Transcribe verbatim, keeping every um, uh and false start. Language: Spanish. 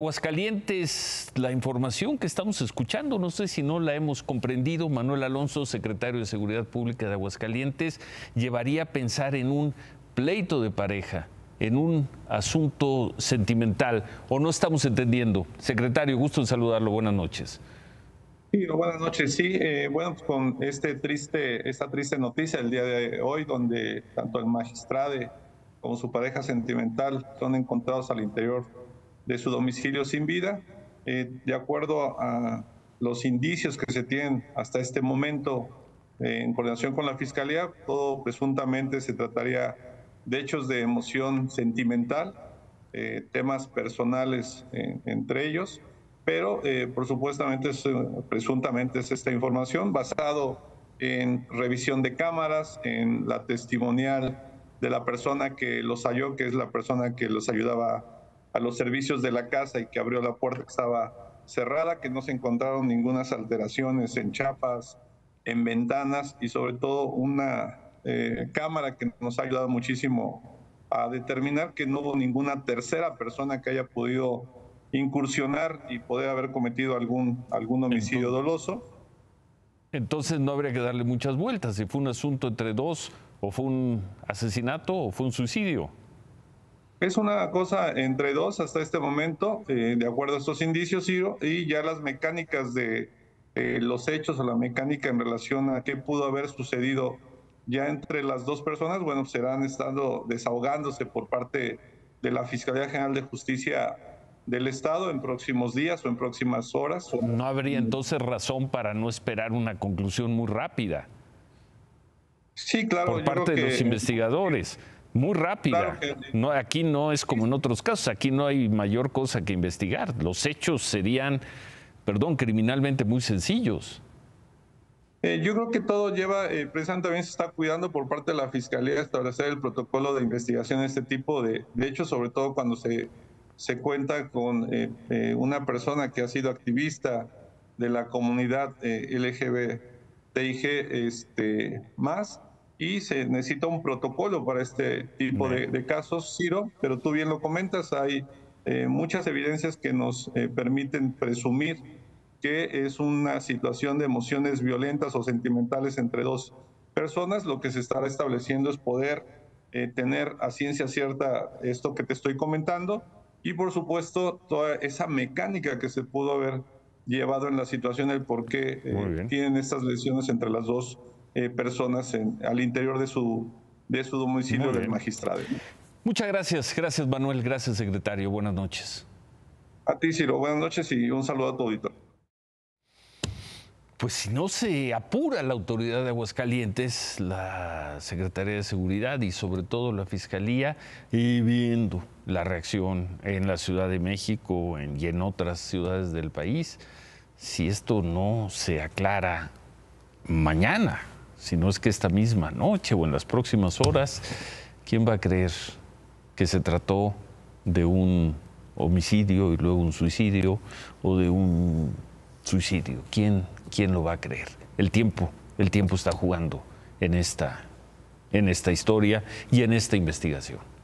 Aguascalientes, la información que estamos escuchando, no sé si no la hemos comprendido. Manuel Alonso, secretario de Seguridad Pública de Aguascalientes, llevaría a pensar en un pleito de pareja, en un asunto sentimental, o no estamos entendiendo. Secretario, gusto en saludarlo, buenas noches. Sí, buenas noches, sí, eh, bueno, con este triste, esta triste noticia el día de hoy, donde tanto el magistrado como su pareja sentimental son encontrados al interior de su domicilio sin vida. Eh, de acuerdo a los indicios que se tienen hasta este momento, eh, en coordinación con la Fiscalía, todo presuntamente se trataría de hechos de emoción sentimental, eh, temas personales eh, entre ellos, pero eh, por supuestamente, presuntamente es esta información basado en revisión de cámaras, en la testimonial de la persona que los halló, que es la persona que los ayudaba a los servicios de la casa y que abrió la puerta que estaba cerrada, que no se encontraron ninguna alteraciones en chapas, en ventanas y sobre todo una eh, cámara que nos ha ayudado muchísimo a determinar que no hubo ninguna tercera persona que haya podido incursionar y poder haber cometido algún, algún homicidio doloso. Entonces no habría que darle muchas vueltas si fue un asunto entre dos, o fue un asesinato o fue un suicidio. Es una cosa entre dos hasta este momento, eh, de acuerdo a estos indicios, Ciro, y ya las mecánicas de eh, los hechos o la mecánica en relación a qué pudo haber sucedido ya entre las dos personas, bueno, serán estando desahogándose por parte de la Fiscalía General de Justicia del Estado en próximos días o en próximas horas. O... ¿No habría entonces razón para no esperar una conclusión muy rápida? Sí, claro. Por parte yo creo de que... los investigadores. Muy rápida. Claro que... no, aquí no es como en otros casos, aquí no hay mayor cosa que investigar. Los hechos serían, perdón, criminalmente muy sencillos. Eh, yo creo que todo lleva, eh, precisamente también se está cuidando por parte de la Fiscalía establecer el protocolo de investigación de este tipo de, de hechos, sobre todo cuando se, se cuenta con eh, eh, una persona que ha sido activista de la comunidad eh, L G B T I G este, más. Y se necesita un protocolo para este tipo de, de casos, Ciro, pero tú bien lo comentas, hay eh, muchas evidencias que nos eh, permiten presumir que es una situación de emociones violentas o sentimentales entre dos personas. Lo que se estará estableciendo es poder eh, tener a ciencia cierta esto que te estoy comentando y, por supuesto, toda esa mecánica que se pudo haber llevado en la situación, el por qué eh, tienen estas lesiones entre las dos personas. Eh, personas en, al interior de su, de su domicilio del magistrado. Muchas gracias, gracias Manuel, gracias secretario, buenas noches. A ti Ciro, buenas noches y un saludo a tu auditor. Pues si no se apura la autoridad de Aguascalientes, la Secretaría de Seguridad y sobre todo la Fiscalía, y viendo la reacción en la Ciudad de México en, y en otras ciudades del país, si esto no se aclara mañana, si no es que esta misma noche o en las próximas horas, ¿quién va a creer que se trató de un homicidio y luego un suicidio o de un suicidio? ¿Quién, quién lo va a creer? El tiempo, el tiempo está jugando en esta, en esta historia y en esta investigación.